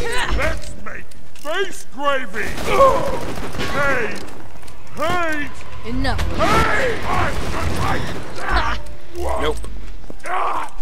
Let's make face gravy! Hate! Hate! Enough! Hate! Ah. Nope. Ah.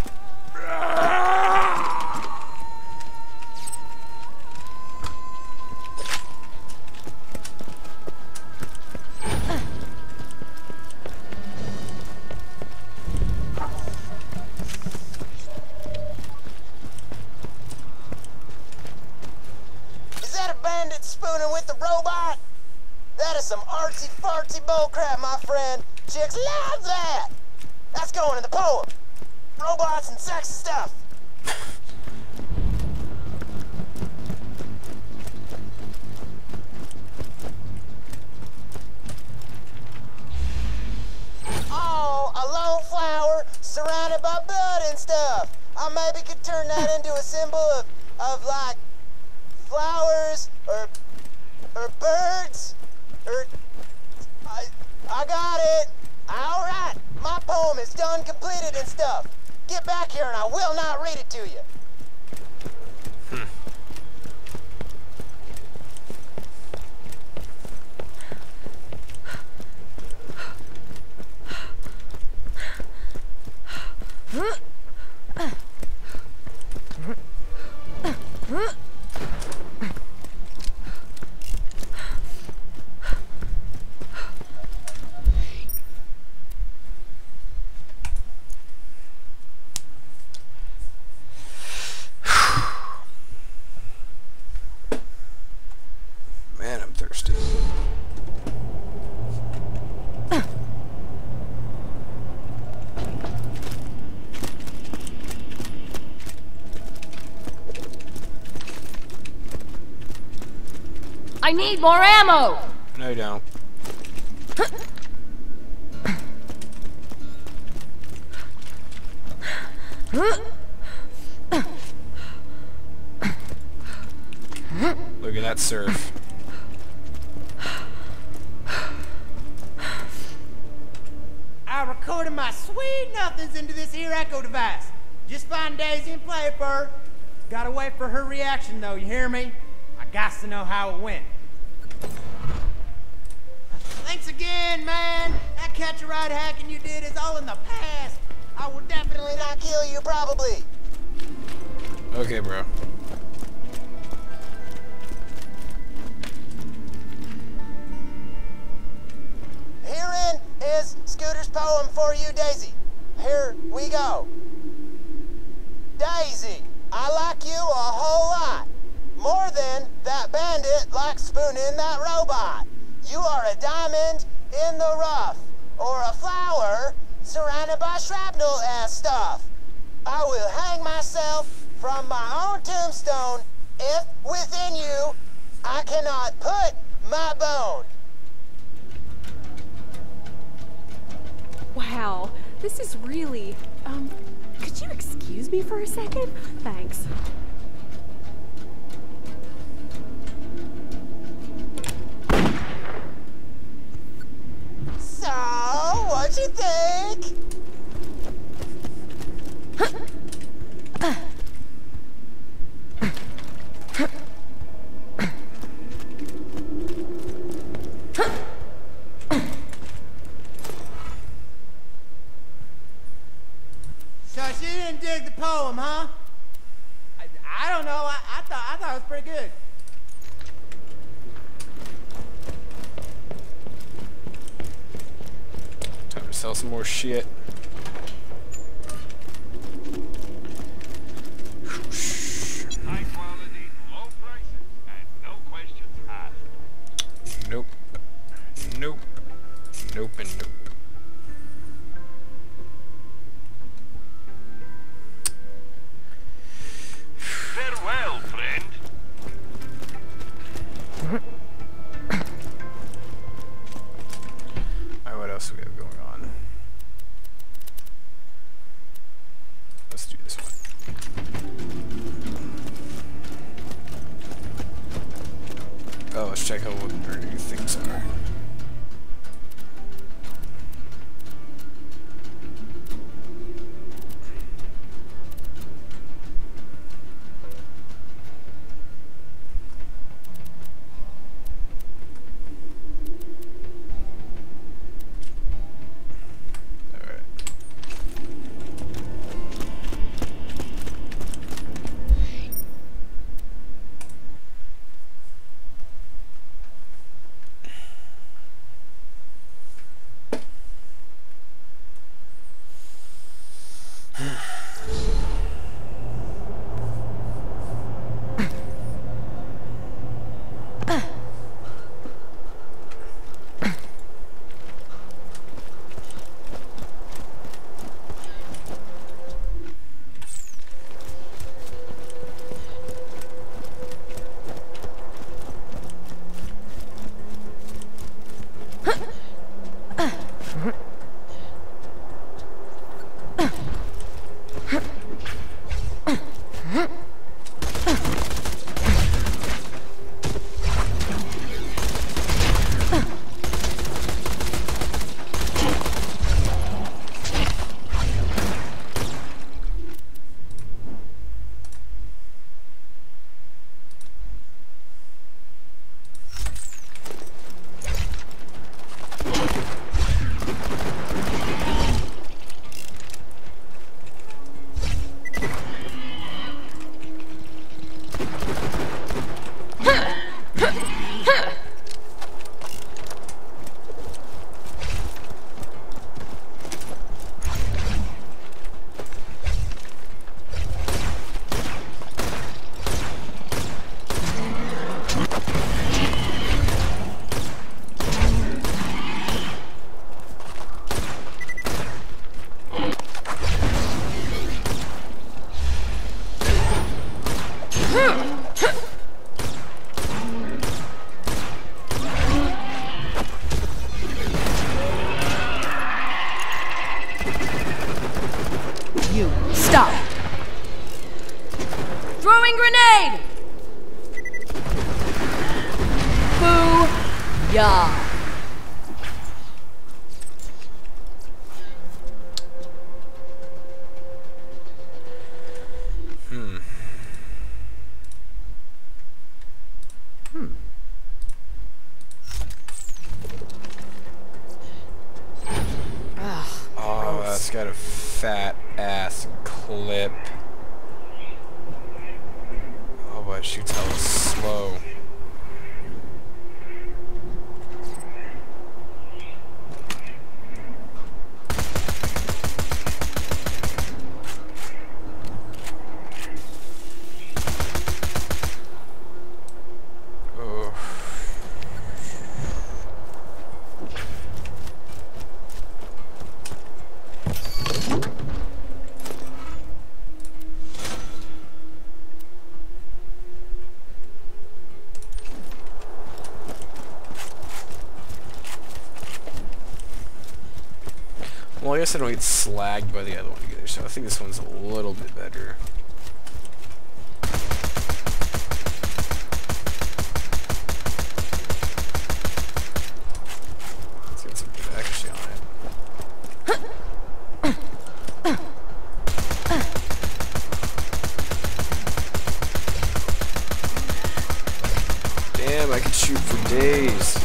I need more ammo! No, you don't. Look at that surf. I recorded my sweet nothings into this here echo device. Just find Daisy and play it for her. Gotta wait for her reaction though, you hear me? I gots to know how it went. Thanks again, man. That catch-a-ride hacking you did is all in the past. I will definitely not kill you, probably. Okay, bro. Herein is Scooter's poem for you, Daisy. Here we go. Daisy, I like you a whole lot. More than that bandit likes spooning that robot. You are a diamond in the rough, or a flower surrounded by shrapnel and stuff. I will hang myself from my own tombstone if within you I cannot put my bone. Wow, this is really, could you excuse me for a second? Thanks. So, what'd you think? So she didn't dig the poem, huh? I don't know. I thought it was pretty good. Sell some more shit. High quality, low prices, and no questions asked. Nope. Nope. Nope and nope. Farewell, friend. Alright, what else do we have going on? Check out what the dirty things are. You stop. Throwing grenade. Boo. Yeah. Well, I guess I don't get slagged by the other one either, so I think this one's a little bit better. Let's get some good action on it. Damn, I could shoot for days.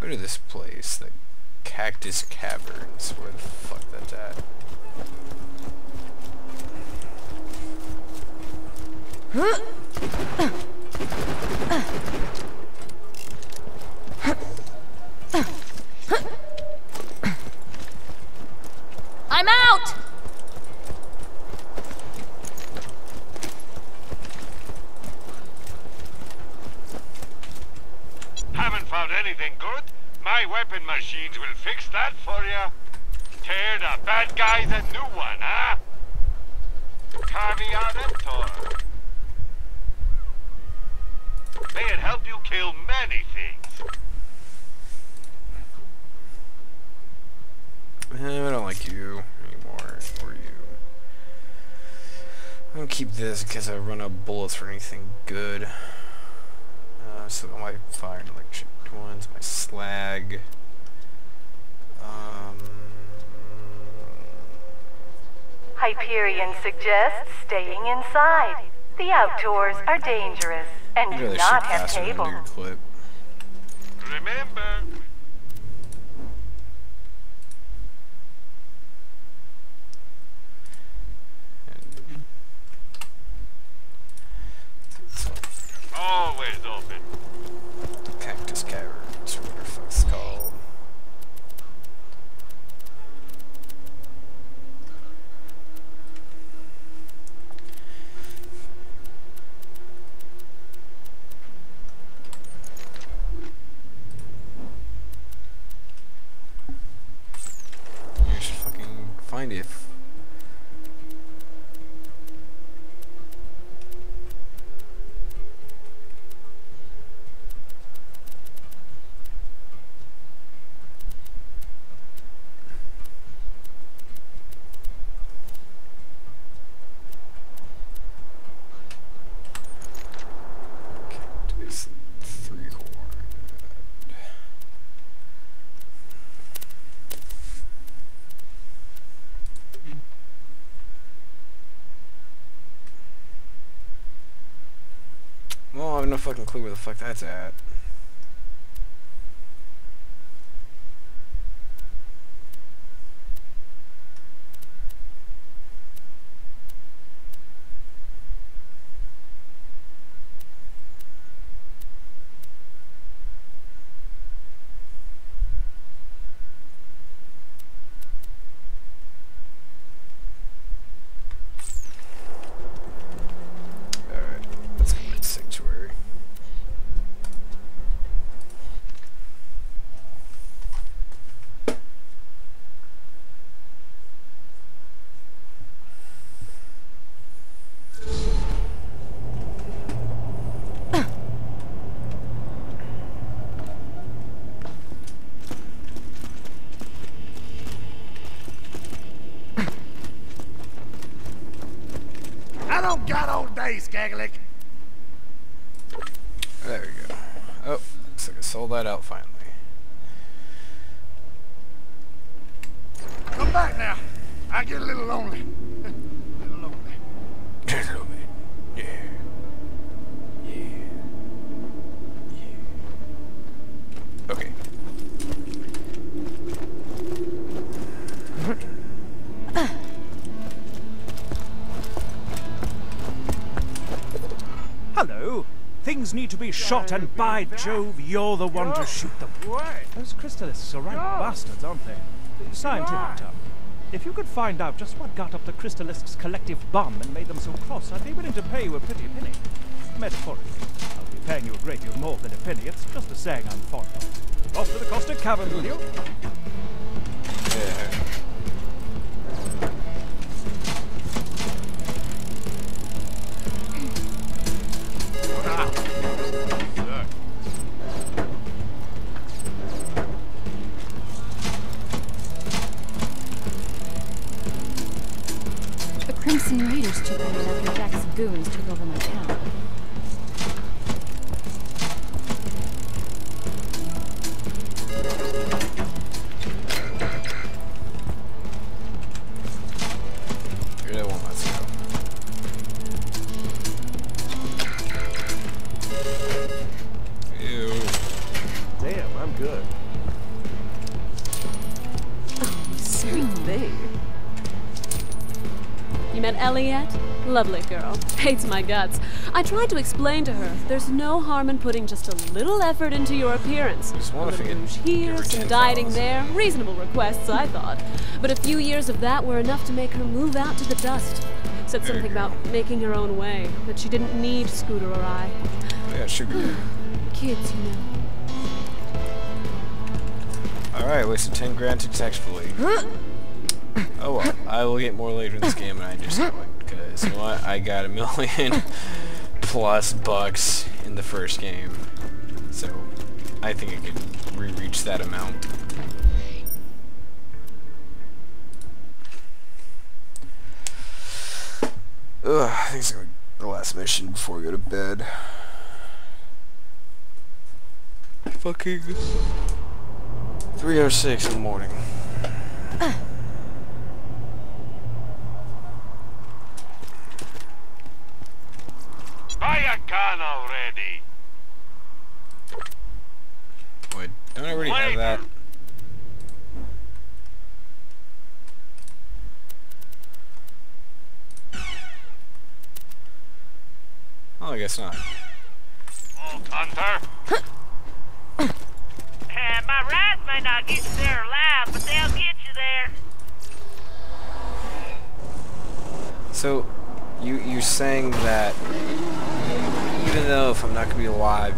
Go to this place, the Cactus Caverns. Where the fuck that's at? I'm out. Haven't found anything good. My weapon machines will fix that for you. Tear the bad guys a new one, huh? Caviar Emptor. They'd help you kill many things. I don't like you anymore, or you. I'm gonna keep this in case I run out of bullets for anything good. So I might fire an electric ones, my slag. Hyperion suggests staying inside. The outdoors are dangerous and do not have cable. Remember. Always open. Cactus Caverns, or whatever the fuck it's called. You should fucking find it. Well, I have no fucking clue where the fuck that's at. Skaglick. There we go. Oh, looks like I sold that out finally. Come back now. I get a little lonely. Yeah. Okay. Things need to be shot, and by Jove, you're the one to shoot them. Those crystalisks are right bastards, aren't they? Scientific term. If you could find out just what got up the crystalisks' collective bum and made them so cross, I'd be willing to pay you a pretty penny. Metaphorically, I'll be paying you a great deal more than a penny. It's just a saying I'm fond of. Off to the Cactus Caverns with you. Yeah. Goons took over my town. Lovely girl. Hates my guts. I tried to explain to her, there's no harm in putting just a little effort into your appearance. A little rouge here, some dieting there. Reasonable requests, I thought. But a few years of that were enough to make her move out to the dust. Said something about making her own way, that she didn't need Scooter or I. Yeah, should be. Kids, you know. Alright, wasted 10 grand successfully. Oh well, I will get more later in this game, and I just know it. Because, you know what, I got $1 million+ bucks in the first game. So, I think I could re-reach that amount. Ugh, I think it's going to be the last mission before we go to bed. Fucking 3:06 in the morning. Buy a gun already! Wait, don't I already have that? Oh, I guess not. Oh, Hunter! My ride may not get you there alive, but they'll get you there! So, you're saying that even though if I'm not gonna be alive,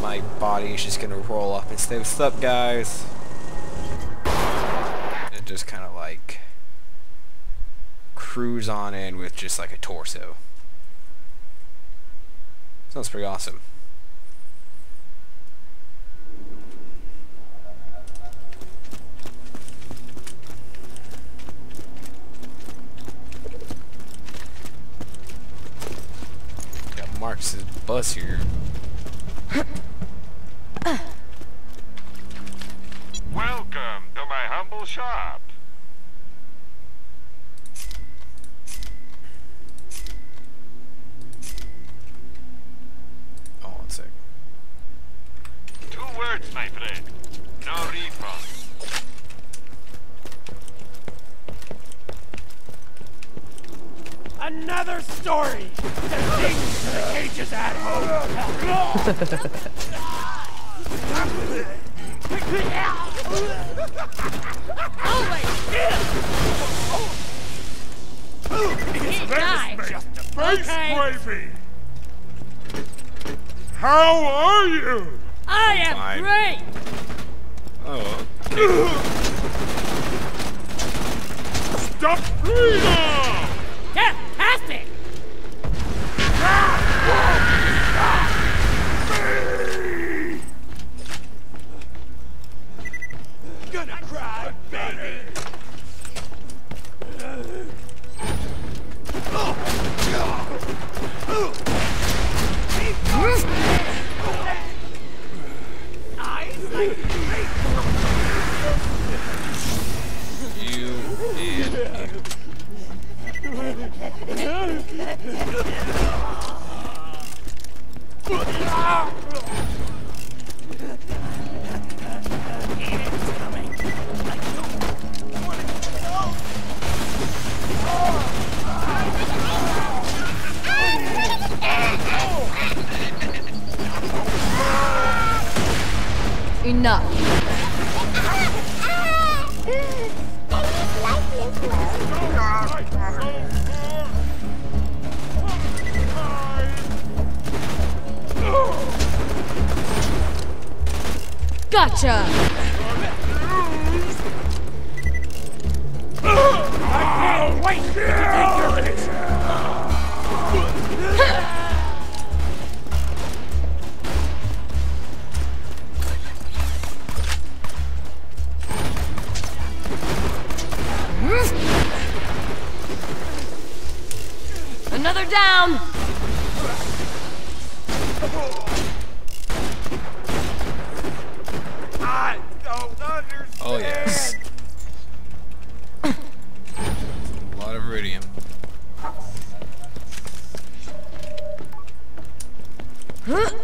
my body is just gonna roll up and say, "What's up, guys?" And it just kind of like cruise on in with just like a torso. Sounds pretty awesome. Marcus' bus here. Welcome to my humble shop. sick. 2 words, my friend. No refund. Another story! The cages at home! Baby. How are you? I am great. Oh. Stop bleeding! Yeah, fantastic. Gonna cry, baby. Gotcha! I can't wait to take your picture! Another down! Oh yes. A lot of iridium. Huh?